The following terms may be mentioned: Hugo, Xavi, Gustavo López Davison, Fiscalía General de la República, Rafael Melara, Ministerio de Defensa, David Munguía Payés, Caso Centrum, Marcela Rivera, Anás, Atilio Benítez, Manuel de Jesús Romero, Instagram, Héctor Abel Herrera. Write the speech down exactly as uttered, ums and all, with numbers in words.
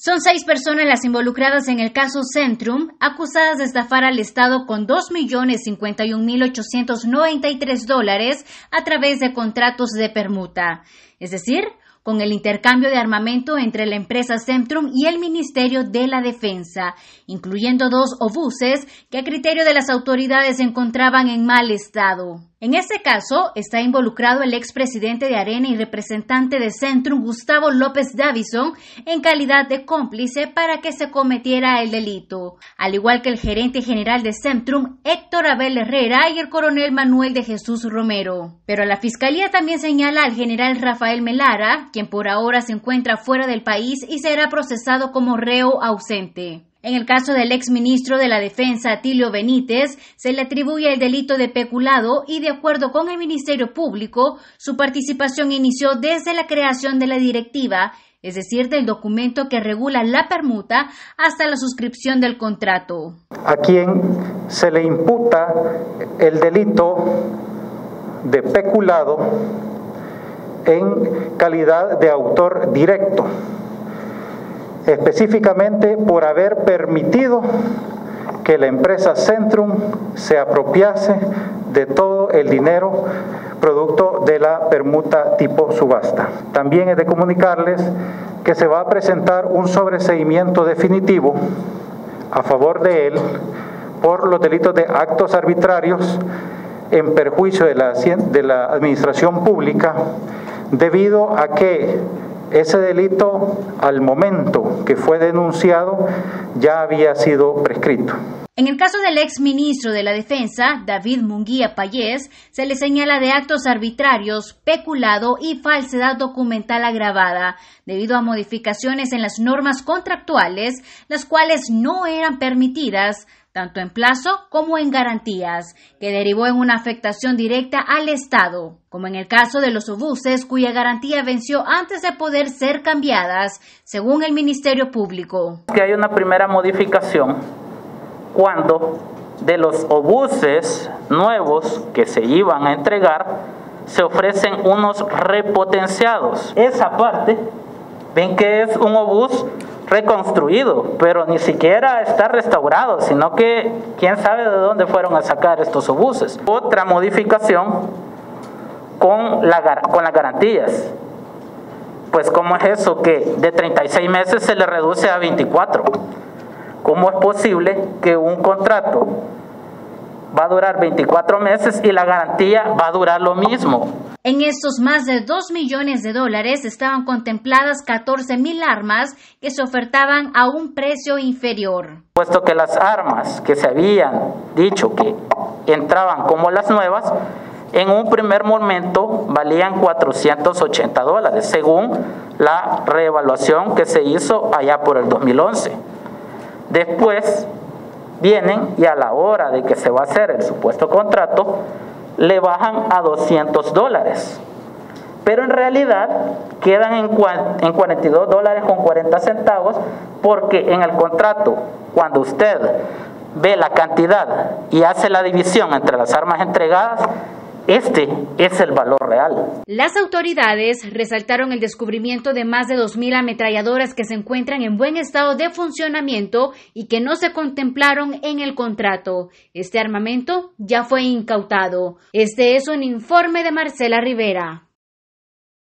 Son seis personas las involucradas en el caso Centrum, acusadas de estafar al Estado con dos millones cincuenta y un mil ochocientos noventa y tres dólares a través de contratos de permuta, es decir, con el intercambio de armamento entre la empresa Centrum y el Ministerio de la Defensa, incluyendo dos obuses que a criterio de las autoridades se encontraban en mal estado. En este caso está involucrado el expresidente de Arena y representante de Centrum, Gustavo López Davison, en calidad de cómplice para que se cometiera el delito, al igual que el gerente general de Centrum, Héctor Abel Herrera, y el coronel Manuel de Jesús Romero. Pero la Fiscalía también señala al general Rafael Melara, quien por ahora se encuentra fuera del país y será procesado como reo ausente. En el caso del exministro de la Defensa, Atilio Benítez, se le atribuye el delito de peculado y, de acuerdo con el Ministerio Público, su participación inició desde la creación de la directiva, es decir, del documento que regula la permuta, hasta la suscripción del contrato. A quien se le imputa el delito de peculado en calidad de autor directo, específicamente por haber permitido que la empresa Centrum se apropiase de todo el dinero producto de la permuta tipo subasta. También es de comunicarles que se va a presentar un sobreseimiento definitivo a favor de él por los delitos de actos arbitrarios en perjuicio de la, de la administración pública, debido a que ese delito, al momento que fue denunciado, ya había sido prescrito. En el caso del exministro de la Defensa, David Munguía Payés, se le señala de actos arbitrarios, peculado y falsedad documental agravada, debido a modificaciones en las normas contractuales, las cuales no eran permitidas, tanto en plazo como en garantías, que derivó en una afectación directa al Estado, como en el caso de los obuses, cuya garantía venció antes de poder ser cambiadas, según el Ministerio Público. Que hay una primera modificación cuando de los obuses nuevos que se iban a entregar se ofrecen unos repotenciados. Esa parte, ven que es un obús reconstruido, pero ni siquiera está restaurado, sino que quién sabe de dónde fueron a sacar estos obuses. Otra modificación con, la, con las garantías. Pues ¿cómo es eso que de treinta y seis meses se le reduce a veinticuatro? ¿Cómo es posible que un contrato va a durar veinticuatro meses y la garantía va a durar lo mismo? En estos más de dos millones de dólares estaban contempladas catorce mil armas que se ofertaban a un precio inferior. Puesto que las armas que se habían dicho que entraban como las nuevas, en un primer momento valían cuatrocientos ochenta dólares, según la reevaluación que se hizo allá por el dos mil once. Después vienen y a la hora de que se va a hacer el supuesto contrato, le bajan a doscientos dólares. Pero en realidad quedan en cuarenta y dos dólares con cuarenta centavos, porque en el contrato, cuando usted ve la cantidad y hace la división entre las armas entregadas, este es el valor real. Las autoridades resaltaron el descubrimiento de más de dos mil ametralladoras que se encuentran en buen estado de funcionamiento y que no se contemplaron en el contrato. Este armamento ya fue incautado. Este es un informe de Marcela Rivera.